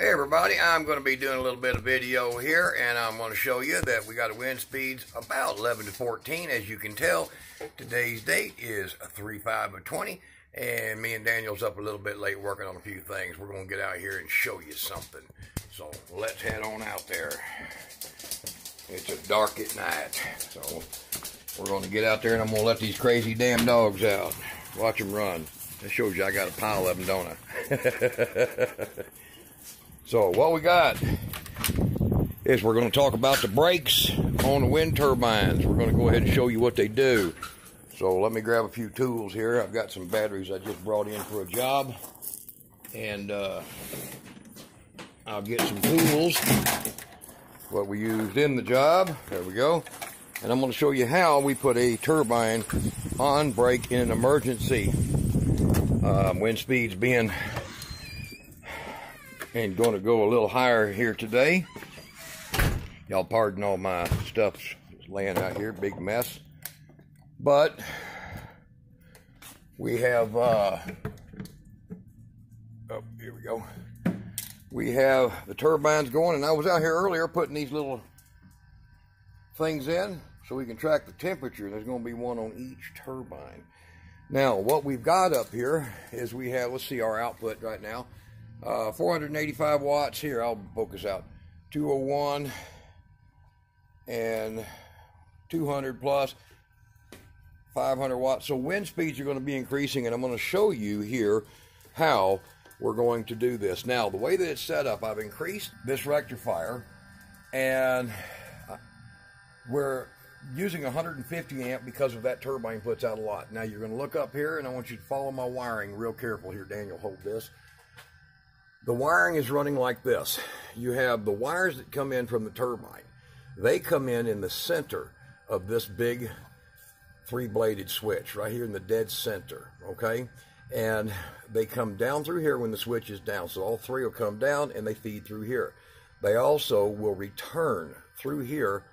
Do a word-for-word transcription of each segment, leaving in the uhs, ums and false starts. Hey everybody, I'm going to be doing a little bit of video here, and I'm going to show you that we got wind speeds about eleven to fourteen. As you can tell, today's date is three five of twenty, and me and Daniel's up a little bit late working on a few things. We're going to get out here and show you something. So let's head on out there. It's a dark at night, so we're going to get out there and I'm going to let these crazy damn dogs out. Watch them run. That shows you I got a pile of them, don't I? So what we got is we're going to talk about the brakes on the wind turbines. We're going to go ahead and show you what they do. So let me grab a few tools here. I've got some batteries I just brought in for a job. And uh, I'll get some tools, what we used in the job. There we go. And I'm going to show you how we put a turbine on brake in an emergency. Um, wind speeds being... and going to go a little higher here today. Y'all pardon all my stuff's laying out here, big mess. But we have, uh, oh, here we go. We have the turbines going, and I was out here earlier putting these little things in so we can track the temperature. There's going to be one on each turbine. Now, what we've got up here is we have, let's see our output right now. Uh, four hundred eighty-five watts here. I'll focus out two oh one and two hundred plus five hundred watts. So wind speeds are going to be increasing, and I'm going to show you here how we're going to do this. Now, the way that it's set up, I've increased this rectifier, and we're using one hundred fifty amp because of that turbine puts out a lot. Now, you're going to look up here, and I want you to follow my wiring real careful here. Daniel, hold this. The wiring is running like this. You have the wires that come in from the turbine. They come in in the center of this big three-bladed switch right here in the dead center, okay? And they come down through here when the switch is down. So all three will come down and they feed through here. They also will return through here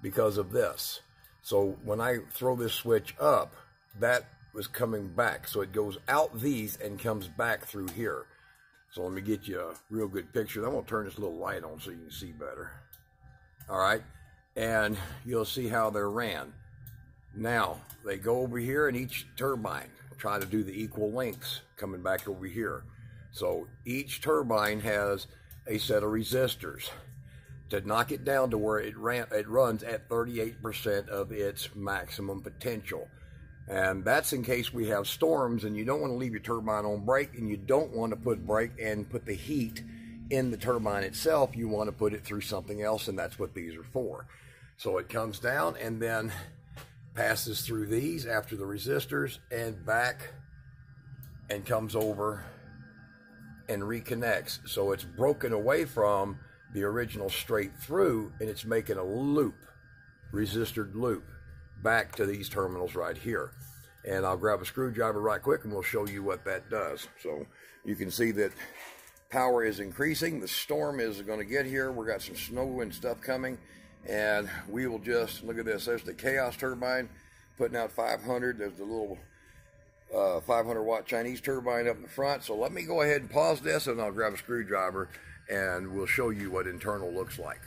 because of this. So when I throw this switch up, that was coming back. So it goes out these and comes back through here. So let me get you a real good picture. I'm going to turn this little light on so you can see better. All right. And you'll see how they're ran. Now, they go over here, and each turbine try to do the equal lengths coming back over here. So each turbine has a set of resistors to knock it down to where it, ran, it runs at thirty-eight percent of its maximum potential. And that's in case we have storms and you don't want to leave your turbine on brake, and you don't want to put brake and put the heat in the turbine itself. You want to put it through something else, and that's what these are for. So it comes down and then passes through these after the resistors and back and comes over and reconnects. So it's broken away from the original straight through, and it's making a loop, resistored loop, back to these terminals right here. And I'll grab a screwdriver right quick and we'll show you what that does. So you can see that power is increasing. The storm is going to get here. We've got some snow and stuff coming, and we will just look at this. There's the Chaos turbine putting out five hundred. There's the little uh, five hundred watt Chinese turbine up in the front. So let me go ahead and pause this, and I'll grab a screwdriver and we'll show you what internal looks like.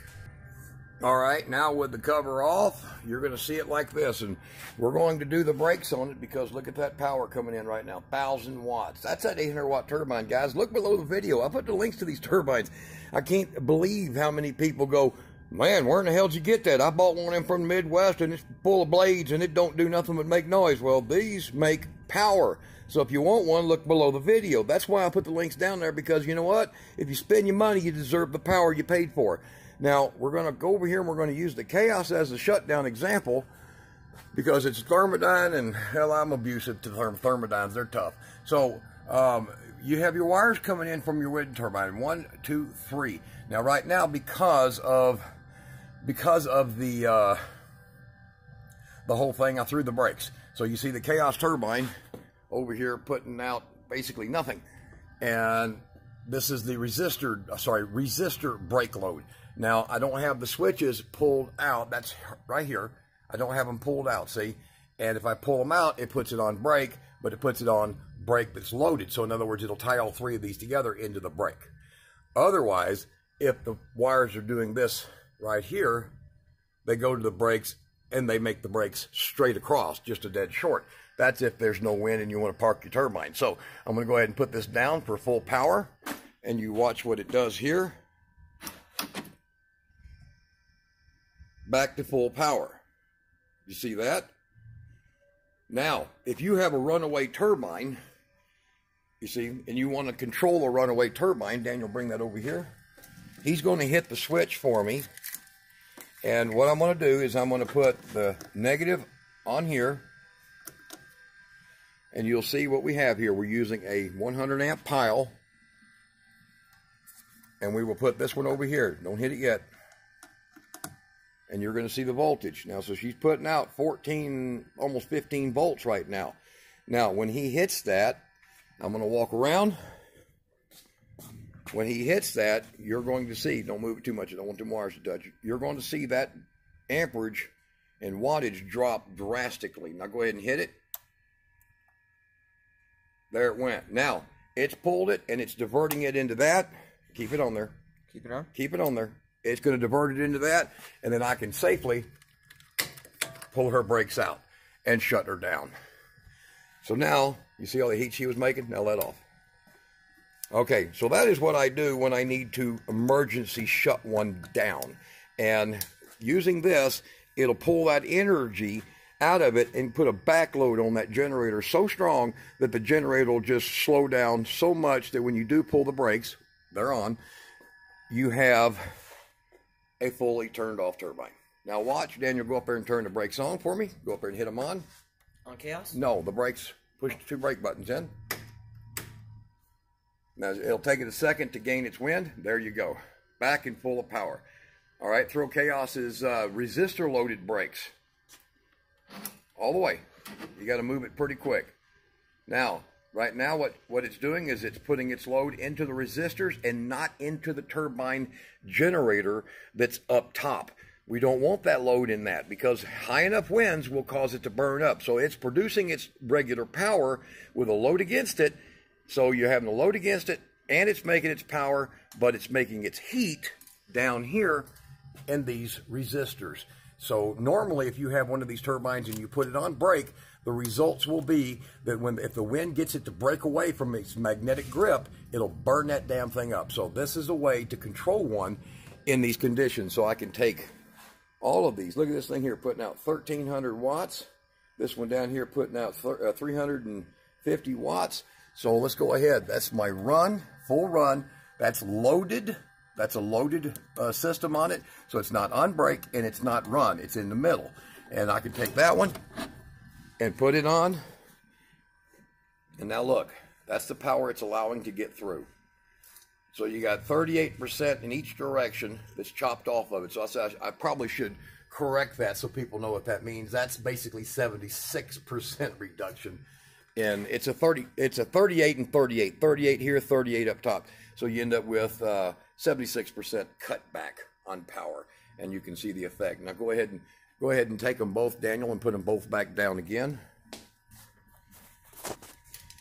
All right, now with the cover off, you're going to see it like this, and we're going to do the brakes on it because look at that power coming in right now, one thousand watts. That's that eight hundred watt turbine, guys. Look below the video. I'll put the links to these turbines. I can't believe how many people go, man, where in the hell did you get that? I bought one in from the Midwest, and it's full of blades, and it don't do nothing but make noise. Well, these make power. So if you want one, look below the video. That's why I put the links down there, because you know what? If you spend your money, you deserve the power you paid for. Now, we're going to go over here and we're going to use the Chaos as a shutdown example because it's thermodyne, and hell, I'm abusive to therm thermodynes. They're tough. So um, you have your wires coming in from your wind turbine. One, two, three. Now, right now, because of because of the uh, the whole thing, I threw the brakes. So you see the Chaos turbine over here putting out basically nothing. And this is the resistor, sorry, resistor brake load. Now, I don't have the switches pulled out. That's right here. I don't have them pulled out, see? And if I pull them out, it puts it on brake, but it puts it on brake that's loaded. So, in other words, it'll tie all three of these together into the brake. Otherwise, if the wires are doing this right here, they go to the brakes and they make the brakes straight across, just a dead short. That's if there's no wind and you want to park your turbine. So I'm going to go ahead and put this down for full power, and you watch what it does here. Back to full power. You see that? Now, if you have a runaway turbine, you see, and you want to control a runaway turbine, Daniel, bring that over here. He's going to hit the switch for me. And what I'm going to do is I'm going to put the negative on here. And you'll see what we have here. We're using a one hundred amp pile. And we will put this one over here. Don't hit it yet. And you're going to see the voltage. Now, so she's putting out fourteen, almost fifteen volts right now. Now, when he hits that, I'm going to walk around. When he hits that, you're going to see, don't move it too much, I don't want them wires to touch, you're going to see that amperage and wattage drop drastically. Now go ahead and hit it. There it went. Now, it's pulled it and it's diverting it into that. Keep it on there. Keep it on? Keep it on there. It's going to divert it into that, and then I can safely pull her brakes out and shut her down. So now, you see all the heat she was making? Now let off. Okay, so that is what I do when I need to emergency shut one down. And using this, it'll pull that energy out of it and put a backload on that generator so strong that the generator will just slow down so much that when you do pull the brakes, they're on, you have a fully turned off turbine. Now watch, Daniel, go up there and turn the brakes on for me. Go up there and hit them on. On Chaos? No, the brakes, push the two brake buttons in. Now, it'll take it a second to gain its wind. There you go. Back and full of power. All right, throw Chaos's uh, resistor-loaded brakes. All the way. You got to move it pretty quick. Now, right now, what, what it's doing is it's putting its load into the resistors and not into the turbine generator that's up top. We don't want that load in that because high enough winds will cause it to burn up. So it's producing its regular power with a load against it. So you're having a load against it, and it's making its power, but it's making its heat down here in these resistors. So normally, if you have one of these turbines and you put it on brake, the results will be that when if the wind gets it to break away from its magnetic grip, it'll burn that damn thing up. So this is a way to control one in these conditions. So I can take all of these. Look at this thing here putting out thirteen hundred watts. This one down here putting out three hundred fifty watts. So let's go ahead. That's my run, full run. That's loaded. That's a loaded uh, system on it. So it's not on brake and it's not run. It's in the middle. And I can take that one and put it on. And now look, that's the power it's allowing to get through. So you got thirty-eight percent in each direction that's chopped off of it. So I, said I probably should correct that so people know what that means. That's basically seventy-six percent reduction. And it's a thirty, it's a thirty-eight and thirty-eight, thirty-eight here, thirty-eight up top. So you end up with uh, seventy-six percent cutback on power, and you can see the effect. Now go ahead and go ahead and take them both, Daniel, and put them both back down again.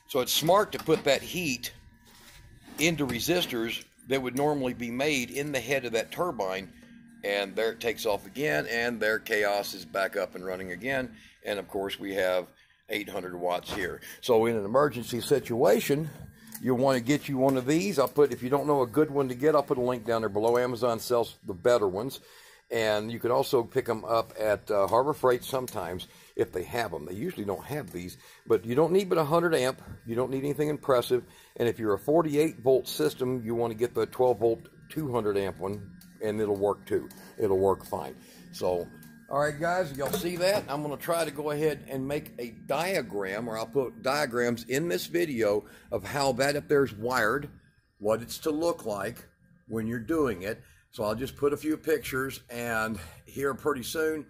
So it's smart to put that heat into resistors that would normally be made in the head of that turbine. And there it takes off again, and there Chaos is back up and running again. And of course we have eight hundred watts here. So in an emergency situation, you want to get you one of these. I'll put, if you don't know a good one to get, I'll put a link down there below. Amazon sells the better ones. And you can also pick them up at uh, Harbor Freight sometimes if they have them. They usually don't have these, but you don't need but one hundred amp. You don't need anything impressive. And if you're a forty-eight volt system, you want to get the twelve volt two hundred amp one, and it'll work too. It'll work fine. So all right, guys, y'all see that? I'm going to try to go ahead and make a diagram, or I'll put diagrams in this video of how that up there is wired, what it's to look like when you're doing it. So I'll just put a few pictures, and here pretty soon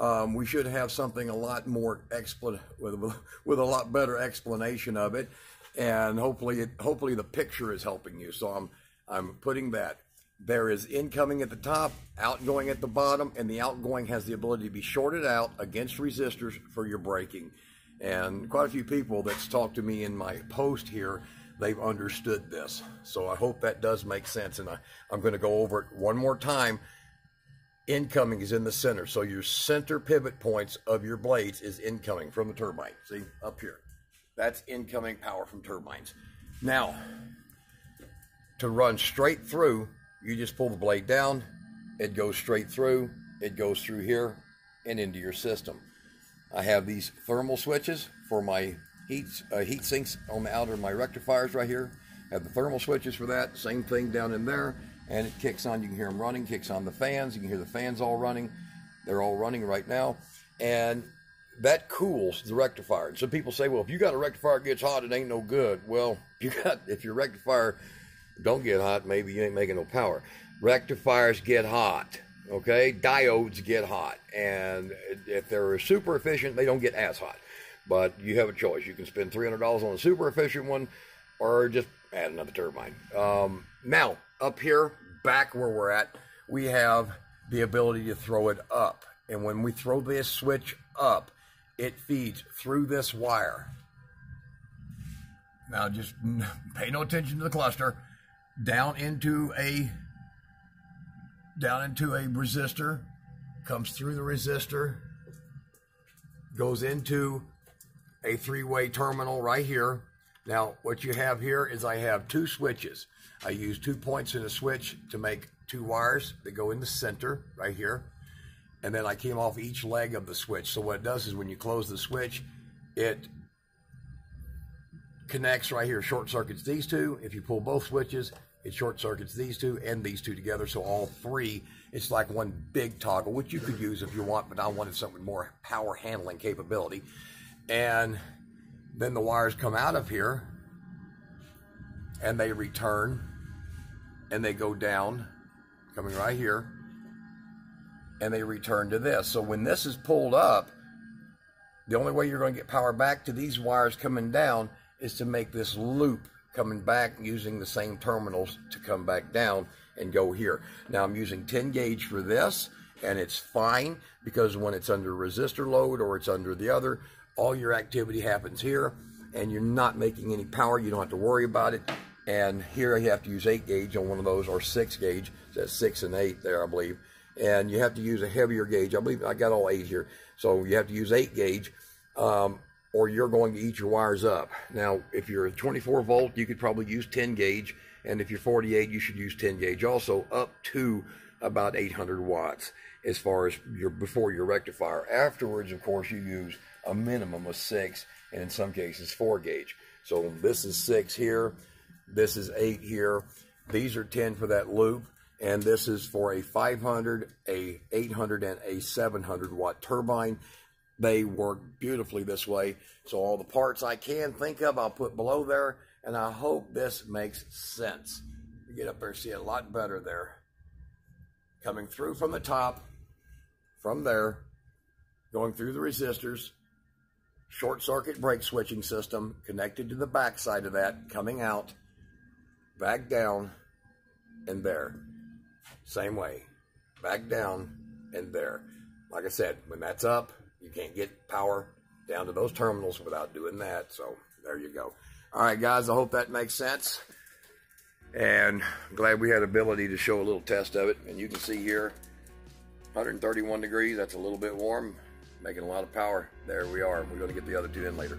um, we should have something a lot more explan with, with a lot better explanation of it, and hopefully it, hopefully the picture is helping you. So I'm I'm putting that. There is incoming at the top, outgoing at the bottom, and the outgoing has the ability to be shorted out against resistors for your braking. And quite a few people that's talked to me in my post here they've understood this. So I hope that does make sense. And I, I'm going to go over it one more time. Incoming is in the center. So your center pivot points of your blades is incoming from the turbine. See, up here. That's incoming power from turbines. Now, to run straight through, you just pull the blade down. It goes straight through. It goes through here and into your system. I have these thermal switches for my heat, uh, heat sinks on the outer of my rectifiers right here. I have the thermal switches for that. Same thing down in there. And it kicks on. You can hear them running. Kicks on the fans. You can hear the fans all running. They're all running right now. And that cools the rectifier. And some people say, well, if you got a rectifier that gets hot, it ain't no good. Well, you got, if your rectifier don't get hot, maybe you ain't making no power. Rectifiers get hot. Okay? Diodes get hot. And if they're super efficient, they don't get as hot. But you have a choice. You can spend three hundred dollars on a super efficient one, or just add another turbine. Um, now, up here, back where we're at, we have the ability to throw it up. And when we throw this switch up, it feeds through this wire. Now, just pay no attention to the cluster. Down into a down into a resistor, comes through the resistor, goes into a three-way terminal right here. Now, what you have here is I have two switches. I use two points in a switch to make two wires that go in the center right here. And then I came off each leg of the switch. So what it does is when you close the switch, it connects right here, short circuits these two. If you pull both switches, it short circuits these two and these two together. So all three, it's like one big toggle, which you could use if you want, but I wanted something more power handling capability. And then the wires come out of here and they return and they go down, coming right here, and they return to this. So when this is pulled up, the only way you're going to get power back to these wires coming down is to make this loop coming back using the same terminals to come back down and go here. Now I'm using ten gauge for this, and it's fine because when it's under resistor load or it's under the other, all your activity happens here and you're not making any power. You don't have to worry about it. And here you have to use eight gauge on one of those, or six gauge. That's six and eight there, I believe. And you have to use a heavier gauge. I believe I got all eight here. So you have to use eight gauge. Um, or you're going to eat your wires up. Now, if you're a twenty-four volt, you could probably use ten gauge, and if you're forty-eight, you should use ten gauge also, up to about eight hundred watts as far as your before your rectifier. Afterwards, of course, you use a minimum of six, and in some cases four gauge. So this is six here, this is eight here, these are ten for that loop, and this is for a five hundred, a eight hundred, and a seven hundred watt turbine. They work beautifully this way. So all the parts I can think of, I'll put below there, and I hope this makes sense. You get up there and see it a lot better there. Coming through from the top, from there, going through the resistors, short circuit brake switching system, connected to the back side of that, coming out, back down, and there. Same way, back down, and there. Like I said, when that's up, you can't get power down to those terminals without doing that. So there you go. All right, guys, I hope that makes sense. And I'm glad we had ability to show a little test of it. And you can see here, one hundred thirty-one degrees. That's a little bit warm, making a lot of power. There we are. We're going to get the other two in later.